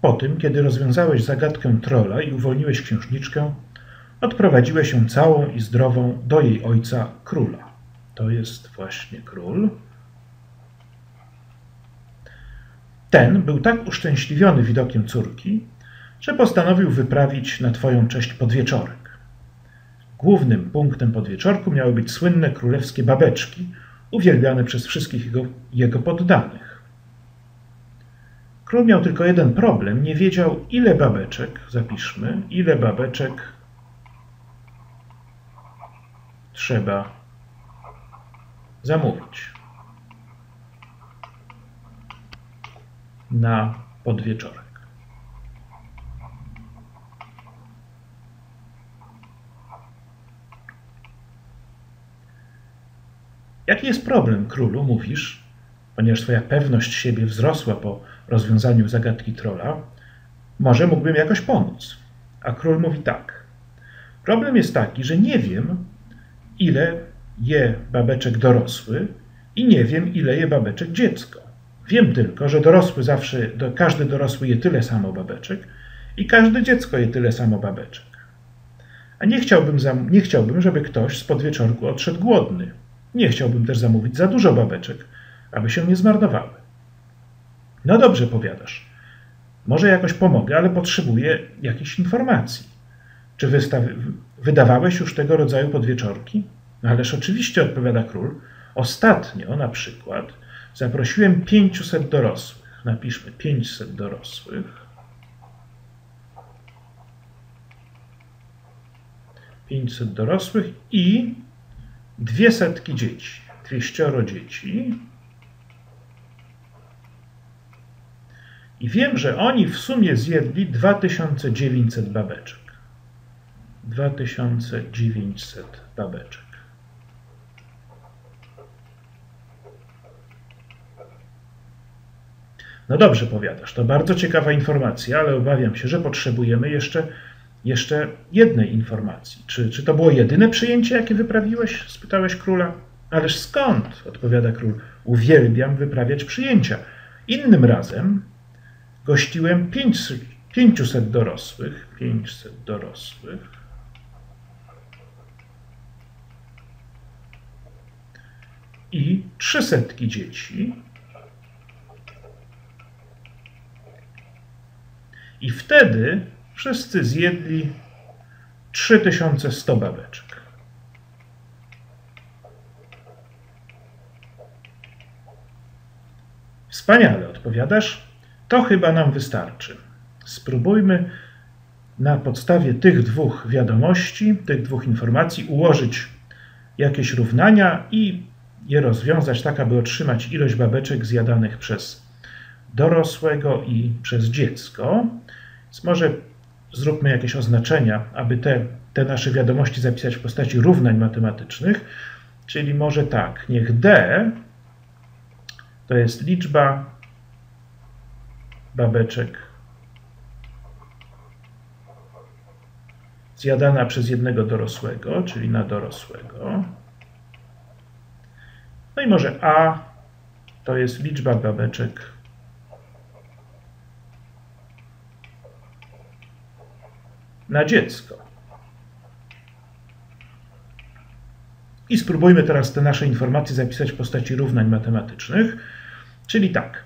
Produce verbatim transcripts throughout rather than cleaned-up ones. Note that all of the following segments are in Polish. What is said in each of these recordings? Po tym, kiedy rozwiązałeś zagadkę trola i uwolniłeś księżniczkę, odprowadziłeś ją całą i zdrową do jej ojca, króla. To jest właśnie król. Ten był tak uszczęśliwiony widokiem córki, że postanowił wyprawić na twoją cześć podwieczorek. Głównym punktem podwieczorku miały być słynne królewskie babeczki, uwielbiane przez wszystkich jego, jego poddanych. Król miał tylko jeden problem. Nie wiedział, ile babeczek, zapiszmy, ile babeczek trzeba zamówić na podwieczorek. Jaki jest problem, królu, mówisz, ponieważ twoja pewność siebie wzrosła po rozwiązaniu zagadki trola, może mógłbym jakoś pomóc. A król mówi tak. Problem jest taki, że nie wiem, ile je babeczek dorosły i nie wiem, ile je babeczek dziecko. Wiem tylko, że dorosły zawsze, każdy dorosły je tyle samo babeczek i każde dziecko je tyle samo babeczek. A nie chciałbym, nie chciałbym, żeby ktoś z podwieczorku odszedł głodny. Nie chciałbym też zamówić za dużo babeczek, aby się nie zmarnowały. No dobrze, powiadasz. Może jakoś pomogę, ale potrzebuję jakichś informacji. Czy wydawałeś już tego rodzaju podwieczorki? No ależ oczywiście, odpowiada król. Ostatnio na przykład zaprosiłem pięćset dorosłych. Napiszmy pięćset dorosłych. pięćset dorosłych i dwie setki dzieci, dwieścioro dzieci. I wiem, że oni w sumie zjedli dwa tysiące dziewięćset babeczek. dwa tysiące dziewięćset babeczek. No dobrze, powiadasz, to bardzo ciekawa informacja, ale obawiam się, że potrzebujemy jeszcze Jeszcze jednej informacji. Czy, czy to było jedyne przyjęcie, jakie wyprawiłeś? Spytałeś króla. Ależ skąd? Odpowiada król. Uwielbiam wyprawiać przyjęcia. Innym razem gościłem pięćset dorosłych. pięćset dorosłych. I trzysta dzieci. I wtedy wszyscy zjedli trzy tysiące sto babeczek. Wspaniale, odpowiadasz. To chyba nam wystarczy. Spróbujmy na podstawie tych dwóch wiadomości, tych dwóch informacji ułożyć jakieś równania i je rozwiązać tak, aby otrzymać ilość babeczek zjadanych przez dorosłego i przez dziecko. Więc może zróbmy jakieś oznaczenia, aby te, te nasze wiadomości zapisać w postaci równań matematycznych. Czyli może tak, niech D to jest liczba babeczek zjadana przez jednego dorosłego, czyli na dorosłego. No i może A to jest liczba babeczek na dziecko. I spróbujmy teraz te nasze informacje zapisać w postaci równań matematycznych. Czyli tak,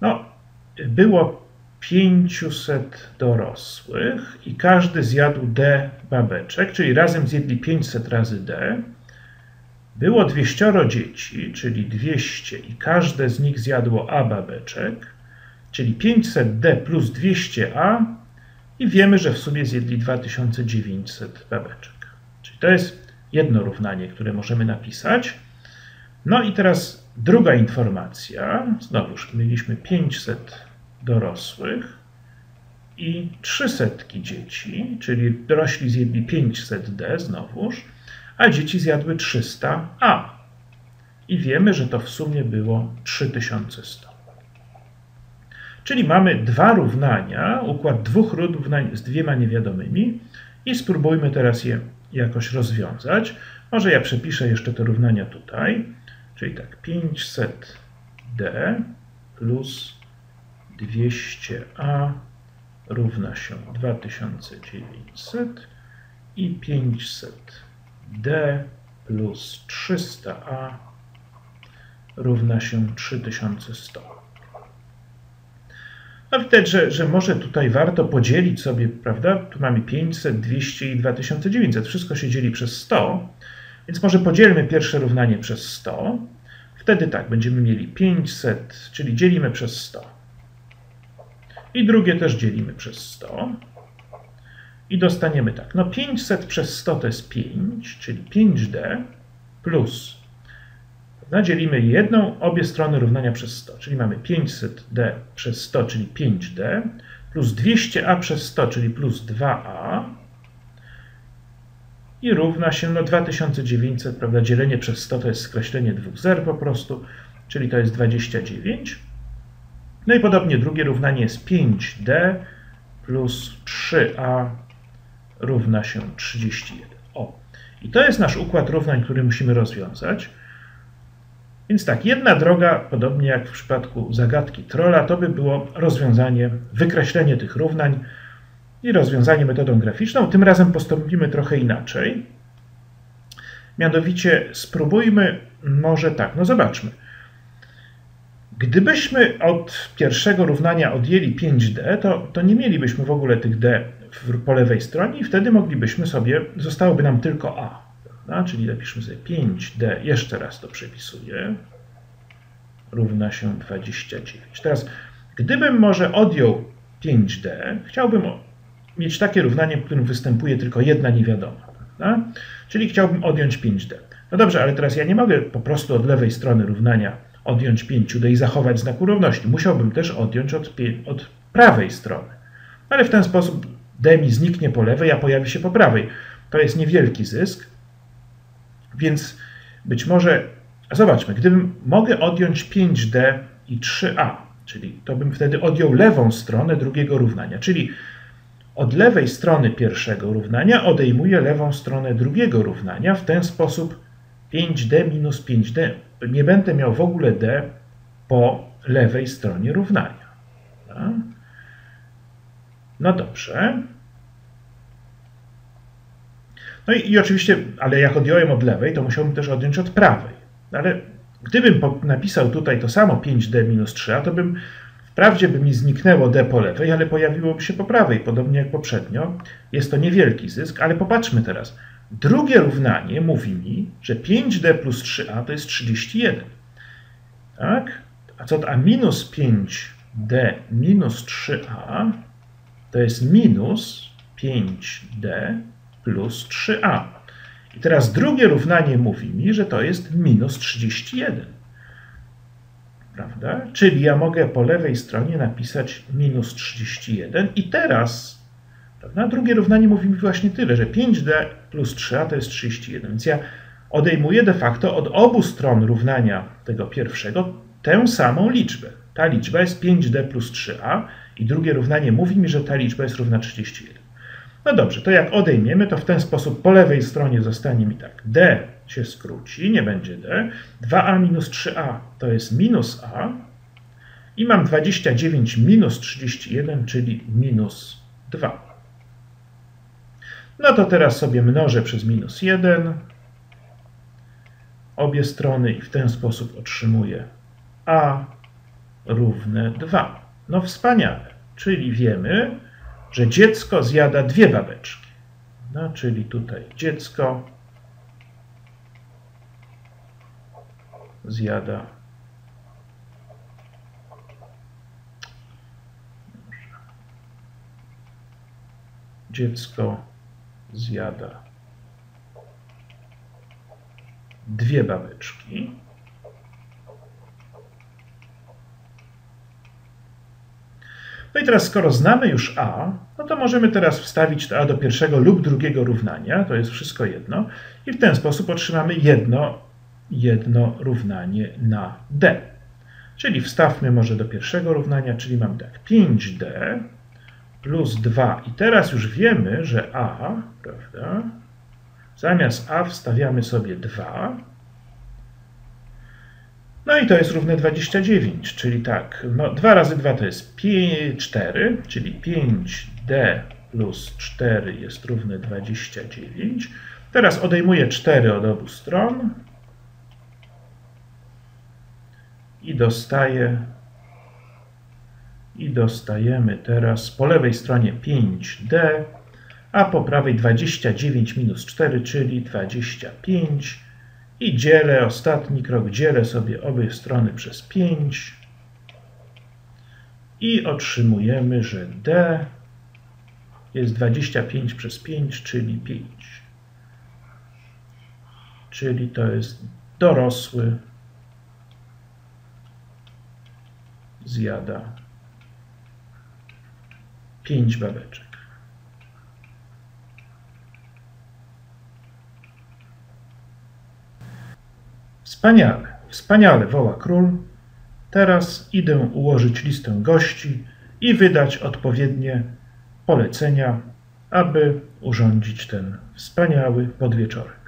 no, było pięćset dorosłych i każdy zjadł D babeczek, czyli razem zjedli pięćset razy D. Było dwieście dzieci, czyli dwieście i każde z nich zjadło A babeczek, czyli pięćset D plus dwieście A. I wiemy, że w sumie zjedli dwa tysiące dziewięćset babeczek. Czyli to jest jedno równanie, które możemy napisać. No i teraz druga informacja. Znowuż mieliśmy pięćset dorosłych i trzysta dzieci, czyli dorośli zjedli pięćset D znowuż, a dzieci zjadły trzysta A. I wiemy, że to w sumie było trzy tysiące sto. Czyli mamy dwa równania, układ dwóch równań z dwiema niewiadomymi i spróbujmy teraz je jakoś rozwiązać. Może ja przepiszę jeszcze te równania tutaj. Czyli tak, pięćset D plus dwieście a równa się dwa tysiące dziewięćset i pięćset d plus trzysta a równa się trzy tysiące sto. No widać, że, że może tutaj warto podzielić sobie, prawda? Tu mamy pięćset, dwieście i dwa tysiące dziewięćset. Wszystko się dzieli przez sto, więc może podzielmy pierwsze równanie przez sto. Wtedy tak, będziemy mieli pięćset, czyli dzielimy przez sto. I drugie też dzielimy przez sto. I dostaniemy tak, no pięćset przez sto to jest pięć, czyli pięć d plus, no, dzielimy jedną, obie strony równania przez sto, czyli mamy pięćset d przez sto, czyli pięć d, plus dwieście a przez sto, czyli plus dwa a i równa się, no dwa tysiące dziewięćset, prawda, dzielenie przez sto to jest skreślenie dwóch zer po prostu, czyli to jest dwadzieścia dziewięć. No i podobnie drugie równanie jest pięć d plus trzy a równa się trzydzieści jeden. O, i to jest nasz układ równań, który musimy rozwiązać. Więc tak, jedna droga, podobnie jak w przypadku zagadki trolla, to by było rozwiązanie, wykreślenie tych równań i rozwiązanie metodą graficzną. Tym razem postąpimy trochę inaczej. Mianowicie spróbujmy, może tak, no zobaczmy. Gdybyśmy od pierwszego równania odjęli pięć d, to, to nie mielibyśmy w ogóle tych d w, po lewej stronie i wtedy moglibyśmy sobie, zostałoby nam tylko a. No, czyli napiszmy sobie pięć d, jeszcze raz to przepisuję, równa się dwadzieścia dziewięć. Teraz, gdybym może odjął pięć d, chciałbym mieć takie równanie, w którym występuje tylko jedna niewiadoma. No? Czyli chciałbym odjąć pięć d. No dobrze, ale teraz ja nie mogę po prostu od lewej strony równania odjąć pięć d i zachować znak równości. Musiałbym też odjąć od, od prawej strony. Ale w ten sposób d mi zniknie po lewej, a pojawi się po prawej. To jest niewielki zysk. Więc być może, zobaczmy, gdybym mogę odjąć pięć d i trzy a, czyli to bym wtedy odjął lewą stronę drugiego równania, czyli od lewej strony pierwszego równania odejmuję lewą stronę drugiego równania, w ten sposób pięć d minus pięć d, nie będę miał w ogóle d po lewej stronie równania. No dobrze. No i, i oczywiście, ale jak odjąłem od lewej, to musiałbym też odjąć od prawej. Ale gdybym napisał tutaj to samo pięć d minus trzy a, to bym, wprawdzie by mi zniknęło d po lewej, ale pojawiłoby się po prawej, podobnie jak poprzednio. Jest to niewielki zysk, ale popatrzmy teraz. Drugie równanie mówi mi, że pięć d plus trzy a to jest trzydzieści jeden. Tak? A co to? A minus pięć d minus trzy a to jest minus pięć d plus trzy a. I teraz drugie równanie mówi mi, że to jest minus trzydzieści jeden. Prawda? Czyli ja mogę po lewej stronie napisać minus trzydzieści jeden i teraz, prawda, drugie równanie mówi mi właśnie tyle, że pięć d plus trzy a to jest trzydzieści jeden. Więc ja odejmuję de facto od obu stron równania tego pierwszego tę samą liczbę. Ta liczba jest pięć d plus trzy a i drugie równanie mówi mi, że ta liczba jest równa trzydzieści jeden. No dobrze, to jak odejmiemy, to w ten sposób po lewej stronie zostanie mi tak. D się skróci, nie będzie D. dwa a minus trzy a to jest minus A. I mam dwadzieścia dziewięć minus trzydzieści jeden, czyli minus dwa. No to teraz sobie mnożę przez minus jeden obie strony i w ten sposób otrzymuję A równe dwa. No wspaniale, czyli wiemy, że dziecko zjada dwie babeczki. No, czyli tutaj dziecko zjada dziecko zjada dwie babeczki. No i teraz, skoro znamy już a, no to możemy teraz wstawić to a do pierwszego lub drugiego równania, to jest wszystko jedno, i w ten sposób otrzymamy jedno, jedno równanie na d. Czyli wstawmy może do pierwszego równania, czyli mamy tak pięć d plus dwa. I teraz już wiemy, że a, prawda, zamiast a wstawiamy sobie dwa No i to jest równe dwadzieścia dziewięć, czyli tak, no dwa razy dwa to jest cztery, czyli pięć d plus cztery jest równe dwadzieścia dziewięć. Teraz odejmuję cztery od obu stron i dostaję, i dostajemy teraz po lewej stronie pięć d, a po prawej dwadzieścia dziewięć minus cztery, czyli dwadzieścia pięć. I dzielę, ostatni krok, dzielę sobie obie strony przez pięć i otrzymujemy, że d jest dwadzieścia pięć przez pięć, czyli pięć. Czyli to jest dorosły zjada pięć babeczek. Wspaniale, wspaniale, woła król. Teraz idę ułożyć listę gości i wydać odpowiednie polecenia, aby urządzić ten wspaniały podwieczorek.